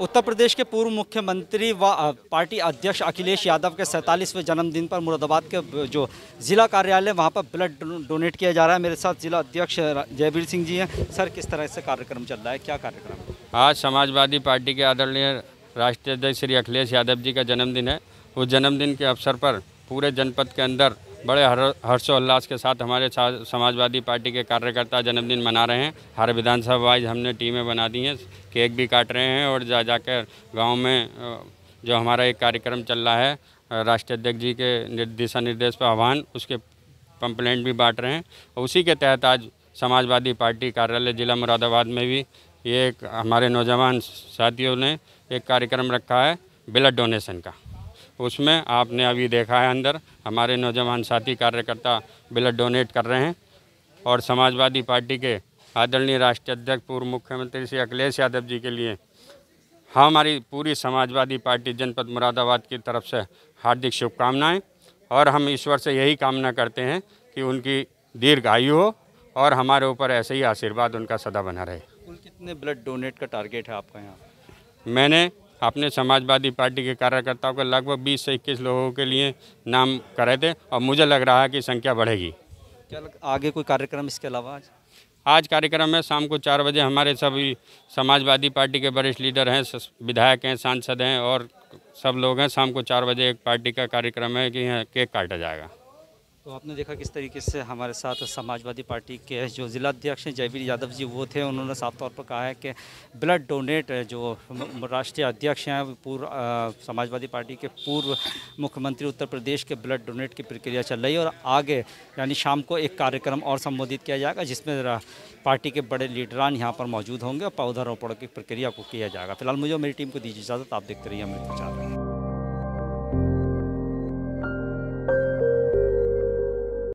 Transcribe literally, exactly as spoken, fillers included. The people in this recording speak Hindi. उत्तर प्रदेश के पूर्व मुख्यमंत्री व पार्टी अध्यक्ष अखिलेश यादव के सैंतालीसवें जन्मदिन पर मुरादाबाद के जो ज़िला कार्यालय वहां पर ब्लड डोनेट किया जा रहा है। मेरे साथ ज़िला अध्यक्ष जयवीर सिंह जी हैं। सर, किस तरह से कार्यक्रम चल रहा है, क्या कार्यक्रम? आज समाजवादी पार्टी के आदरणीय राष्ट्रीय अध्यक्ष श्री अखिलेश यादव जी का जन्मदिन है। उस जन्मदिन के अवसर पर पूरे जनपद के अंदर बड़े हर्षोल्लास के साथ हमारे समाजवादी पार्टी के कार्यकर्ता जन्मदिन मना रहे हैं। हर विधानसभा वाइज हमने टीमें बना दी हैं, केक भी काट रहे हैं और जा जाकर गांव में जो हमारा एक कार्यक्रम चल रहा है, राष्ट्रीय अध्यक्ष जी के दिशा निर्देश पर आह्वान, उसके पंपलेट भी बांट रहे हैं। उसी के तहत आज समाजवादी पार्टी कार्यालय जिला मुरादाबाद में भी ये एक हमारे नौजवान साथियों ने एक कार्यक्रम रखा है ब्लड डोनेशन का। उसमें आपने अभी देखा है अंदर हमारे नौजवान साथी कार्यकर्ता ब्लड डोनेट कर रहे हैं और समाजवादी पार्टी के आदरणीय राष्ट्रीय अध्यक्ष पूर्व मुख्यमंत्री श्री अखिलेश यादव जी के लिए हमारी पूरी समाजवादी पार्टी जनपद मुरादाबाद की तरफ से हार्दिक शुभकामनाएं। और हम ईश्वर से यही कामना करते हैं कि उनकी दीर्घ आयु हो और हमारे ऊपर ऐसे ही आशीर्वाद उनका सदा बना रहे। कुल कितने ब्लड डोनेट का टारगेट है आपका यहाँ? मैंने अपने समाजवादी पार्टी के कार्यकर्ताओं को लगभग बीस से इक्कीस लोगों के लिए नाम करे थे और मुझे लग रहा है कि संख्या बढ़ेगी। क्या आगे कोई कार्यक्रम इसके अलावा? आज आज कार्यक्रम है शाम को चार बजे। हमारे सभी समाजवादी पार्टी के वरिष्ठ लीडर हैं, विधायक हैं, सांसद हैं और सब लोग हैं। शाम को चार बजे एक पार्टी का कार्यक्रम है कि यहाँ केक काटा जाएगा। तो आपने देखा किस तरीके से हमारे साथ समाजवादी पार्टी के जो ज़िलाध्यक्ष हैं जयवीर यादव जी वो थे, उन्होंने साफ तौर पर कहा है कि ब्लड डोनेट जो राष्ट्रीय अध्यक्ष हैं पूर्व समाजवादी पार्टी के पूर्व मुख्यमंत्री उत्तर प्रदेश के, ब्लड डोनेट की प्रक्रिया चल रही है और आगे यानी शाम को एक कार्यक्रम और संबोधित किया जाएगा जिसमें पार्टी के बड़े लीडरान यहाँ पर मौजूद होंगे और पौधारोपण की प्रक्रिया को किया जाएगा। फिलहाल मुझे मेरी टीम को दीजिए इजाज़त, आप देखते रहिए।